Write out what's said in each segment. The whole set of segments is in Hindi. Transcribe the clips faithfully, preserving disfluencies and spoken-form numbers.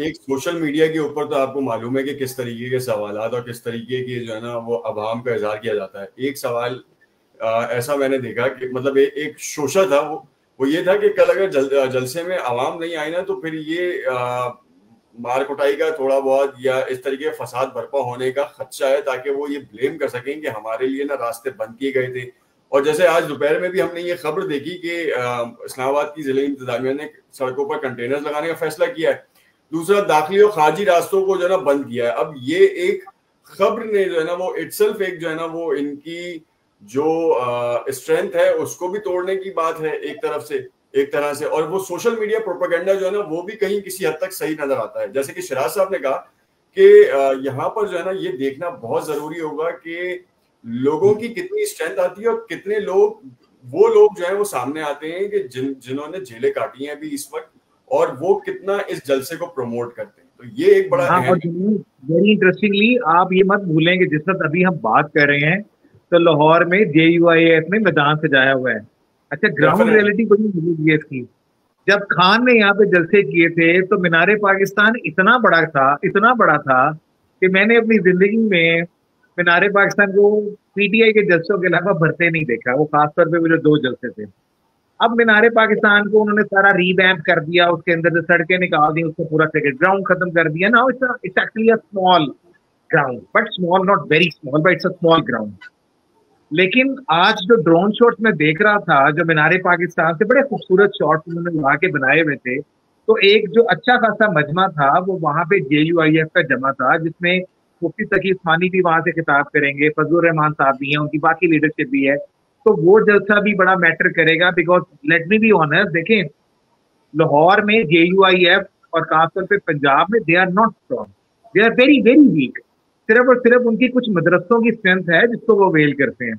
एक सोशल मीडिया के ऊपर तो आपको मालूम है कि किस तरीके के सवाल और किस तरीके के जो है ना वो अभाम का इजहार किया जाता है। एक सवाल आ, ऐसा मैंने देखा कि मतलब ए, एक शोशा था वो वो ये था कि कल अगर जल, जलसे में अवाम नहीं आई ना तो फिर ये आ, मार कुटाई का थोड़ा बहुत या इस तरीके फसाद बर्पा होने का खदशा है, ताकि वो ये ब्लेम कर सकें कि हमारे लिए ना रास्ते बंद किए गए थे। और जैसे आज दोपहर में भी हमने ये खबर देखी कि इस्लामाबाद की जिला इंतजामिया ने सड़कों पर कंटेनर्स लगाने का फैसला किया है। दूसरा, दाखिली और खारजी रास्तों को जो है ना बंद किया है। अब ये एक खबर ने जो है ना वो इटसेल्फ एक जो है ना वो इनकी जो स्ट्रेंथ है उसको भी तोड़ने की बात है एक तरफ से एक तरह से। और वो सोशल मीडिया प्रोपेगेंडा जो है ना वो भी कहीं किसी हद तक सही नजर आता है। जैसे कि शिराज साहब ने कहा कि यहाँ पर जो है ना ये देखना बहुत जरूरी होगा कि लोगों की कितनी स्ट्रेंथ आती है और कितने लोग वो लोग जो है वो सामने आते हैं कि जिन जिन्होंने जेलें काटी हैं अभी इस वक्त, और वो कितना इस जलसे को प्रमोट करते हैं। तो ये एक बड़ा वेरी इंटरेस्टिंगली आप ये मत भूलें कि जिस वक्त अभी हम बात कर रहे हैं तो लाहौर में जे यू आई एफ में मैदान सजाया हुआ है। अच्छा, ग्राउंड रियलिटी को नहीं थी। जब खान ने यहाँ पे जलसे किए थे तो मीनार पाकिस्तान इतना बड़ा था इतना बड़ा था कि मैंने अपनी जिंदगी में मीनार पाकिस्तान को पी टी आई के जलसों के अलावा भरते नहीं देखा। वो खासतौर पे मुझे दो जलसे थे। अब मीनार पाकिस्तान को उन्होंने सारा रीवैम्प कर दिया, उसके अंदर से सड़कें निकाल दी, उसका पूरा क्रिकेट ग्राउंड खत्म कर दिया ना। It's actually a small ground, but small not very small, but it's a small ground. लेकिन आज जो ड्रोन शॉट्स में देख रहा था, जो मीनार पाकिस्तान से बड़े खूबसूरत शॉट्स उन्होंने उड़ा के बनाए हुए थे, तो एक जो अच्छा खासा मजमा था वो वहाँ पे जे यू आई एफ का जमा था, जिसमें मुफ्ती तकी उस्मानी भी वहाँ से खिताब करेंगे, फजलुर रहमान साहब भी हैं, उनकी बाकी लीडरशिप भी है। तो वो जलसा भी बड़ा मैटर करेगा, because let me be honour, देखें लाहौर में जे यू आई एफ और खासतौर पे पंजाब में they are not strong, they are very very weak. सिर्फ और सिर्फ उनकी कुछ मदरसों की स्ट्रेंथ है जिसको वो वेल करते हैं।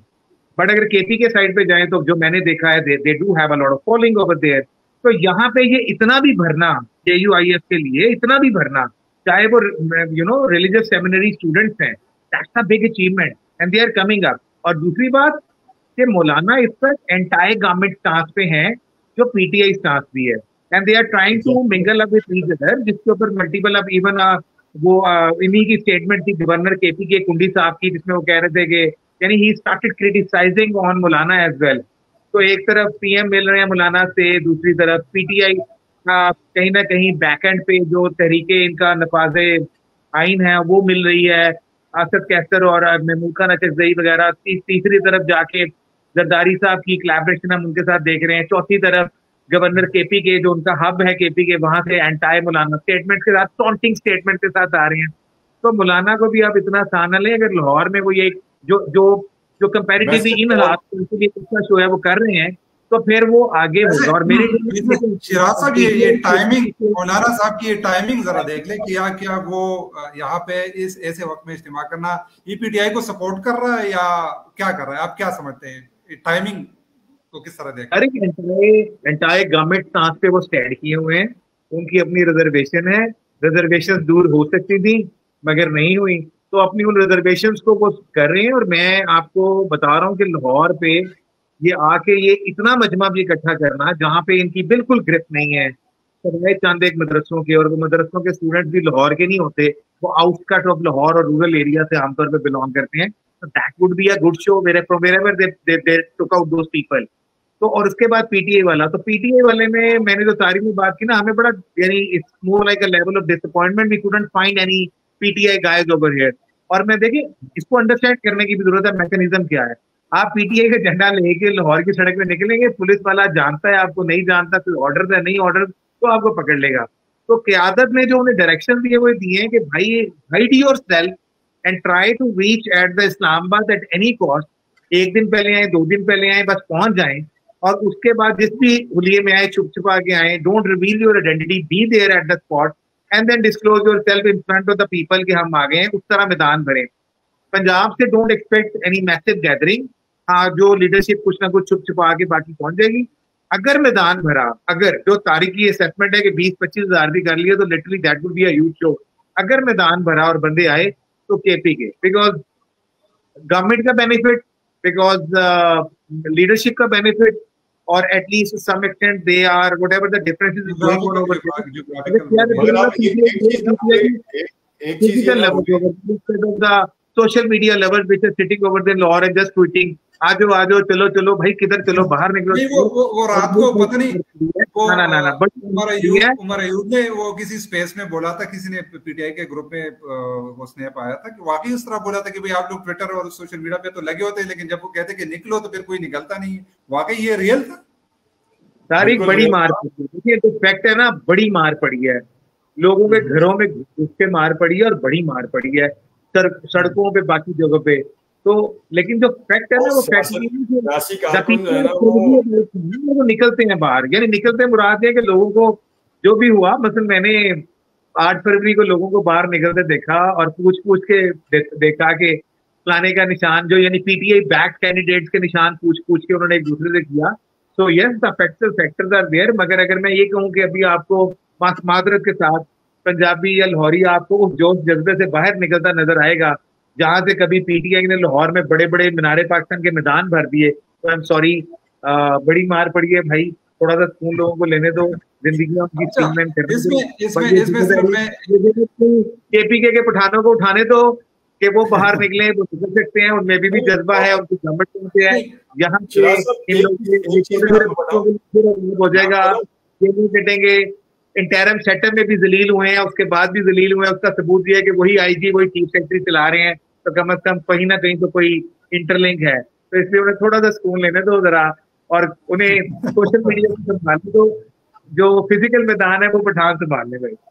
बट अगर के पी के साइड पे जाएं तो जो मैंने देखा है they they do have a lot of following over there. तो यहाँ पे ये इतना भी भरना जे यू आई एफ के लिए, इतना भी भरना, चाहे वो you know religious seminary students हैं, that's a big achievement and they are coming up. और दूसरी बात कि मौलाना इस पर एंटायर गवर्नमेंट स्टांस पे हैं, जो पी टी आई स्टांस भी है, and they are trying to mingle up with each other, जिसके ऊपर मल्टीपल अब इवन वो इन्हीं की स्टेटमेंट थी गवर्नर के पी के कुंडी साहब की, जिसमें वो कह रहे थे कि यानी he started criticising on Maulana as well. तो एक तरफ पी एम मिल रहे हैं मौलाना से, दूसरी तरफ पी टी आई कहीं ना कहीं बैकएंड पे जो तरीके इनका नफाजे आइन है वो मिल रही है, आसद कैसर और महमूद खान अचकज़ई वगैरह। तीसरी तरफ जाके जरदारी साहब की कोलैबोरेशन हम उनके साथ देख रहे हैं। चौथी तरफ गवर्नर केपी के जो उनका हब है केपी के, वहां से एंटाई मौलाना स्टेटमेंट के साथ, टॉन्टिंग स्टेटमेंट के साथ आ रहे हैं। तो मौलाना को भी आप इतना आसान ना लें। अगर लाहौर में वो ये जो जो जो कंपेरेटिवली इन हालात उनके लिए कितना शो है वो कर रहे हैं, तो फिर वो आगे होगा। और मेरे शिराज साहब ये ये टाइमिंग मौलाना साहब की ये टाइमिंग जरा देख ले, क्या क्या वो यहाँ पे इस ऐसे वक्त में इस्तेमाल करना ये पी टी आई को सपोर्ट कर रहा है या क्या कर रहा है? आप क्या समझते हैं टाइमिंग को किस तरह देख? अरे एंटायर गवर्नमेंट सांस पे वो स्टैंड किए हुए हैं, उनकी अपनी रिजर्वेशन है। रिजर्वेशन दूर हो सकती थी मगर नहीं हुई, तो अपनी उन रिजर्वेशन को वो कर रहे हैं। और मैं आपको बता रहा हूँ कि लाहौर पे ये आके ये इतना मजमा भी इकट्ठा करना जहाँ पे इनकी बिल्कुल ग्रिप नहीं है, सवाए चंद एक मदरसों के, और वो मदरसों के स्टूडेंट भी लाहौर के नहीं होते, वो आउटस्कट ऑफ लाहौर और रूरल एरिया से आमतौर पे बिलोंग करते हैं। तो that would be a good show wherever they they they took out those people. तो और उसके बाद पीटीआई वाला, तो पीटीआई वाले में मैंने जो तारीफ में बात की ना, हमें बड़ा यानी it's more like a level of disappointment, we couldn't find any PTI guys over here. और मैं देखिए इसको अंडरस्टैंड करने की भी जरूरत है, मैकेनिज्म क्या है। आप पी टी आई का झंडा लेके लाहौर की सड़क में निकलेंगे, पुलिस वाला जानता है आपको, नहीं जानता, कोई ऑर्डर है नहीं ऑर्डर, तो आपको पकड़ लेगा। तो क़यादत ने जो उन्हें डायरेक्शन दिए वो दिए हैं कि भाई hide yourself and try to reach at the Islamabad at any cost. एक दिन पहले आए, दो दिन पहले आए, बस पहुंच जाएं, और उसके बाद जिस भी हुलिये में आए छुप छुपा के आए। Don't reveal your identity, be there at the spot and then disclose yourself in front of the people के हम आ गए हैं। उस तरह मैदान भरें। पंजाब से don't expect any massive gathering. हाँ, जो लीडरशिप कुछ ना कुछ छुप छुपा के बाकी पहुंच जाएगी। अगर मैदान भरा, अगर जो तारीखी असेसमेंट है कि बीस पच्चीस हजार भी कर लिए तो literally that would be a huge show. अगर मैदान भरा और बंदे आए तो केपी के, बिकॉज गवर्नमेंट का बेनिफिट, बिकॉज लीडरशिप का benefit, or at least to some extent they are whatever the differences is going on over there. Social media lovers which are sitting over there in Lahore and just tweeting, आजो आजो चलो चलो भाई किधर चलो बाहर निकलो। नहीं वो वो, वो रात को पता नहीं ना ना ना ना बट उमर अयूब उमर अयूब ने वो किसी स्पेस में बोला था, किसी ने पीटीआई के ग्रुप में वो स्नैप आया था कि वाकई उस तरह बोला था कि भाई आप लोग ट्विटर और सोशल मीडिया पे तो लगे होते हैं लेकिन जब वो कहते कि निकलो तो फिर कोई निकलता नहीं है। वाकई ये रियल था। सारी बड़ी मार देखिए जो फैक्ट है ना, बड़ी मार पड़ी है लोगों के घरों में घुस के मार पड़ी है और बड़ी मार पड़ी है सड़कों पे बाकी जगह पे। तो लेकिन जो फैक्ट है ना वो फैक्ट वो निकलते हैं बाहर, यानी निकलते मुराद है कि लोगों को जो भी हुआ, मतलब मैंने आठ फरवरी को लोगों को बाहर निकलते देखा और पूछ पूछ के दे, देखा कि फलाने का निशान जो यानी पीटीआई बैक कैंडिडेट्स के निशान पूछ पूछ के उन्होंने एक दूसरे से किया। So yes the factor factors are there, मगर अगर मैं ये कहूँ कि अभी आपको मादरत के साथ पंजाबी या लाहौरी आपको उस जोश जज्बे से बाहर निकलता नजर आएगा जहाँ से कभी पीटीआई ने लाहौर में बड़े बड़े मीनारे पाकिस्तान के मैदान भर दिए। तो आई एम सॉरी, बड़ी मार पड़ी है भाई, थोड़ा सा सुकून लोगों को लेने दो। केपीके के पठानों को उठाने दो कि वो बाहर निकले, वो निकल सकते हैं, उनमें भी जज्बा है, उनकी गवर्नमेंट सुनते हैं। यहाँ से हो जाएगा कटेंगे, इंटरम सेटअप में भी जलील हुए हैं, उसके बाद भी जलील हुए हैं। उसका सबूत यह है कि वही आईजी वही चीफ सेक्रेटरी चला रहे हैं, तो कम से कम कहीं ना कहीं तो कोई इंटरलिंक है। तो इसलिए उन्हें थोड़ा सा सुकून लेने दो जरा, और उन्हें सोशल मीडिया को संभालने दो। जो फिजिकल मैदान है वो पठान संभालने गए।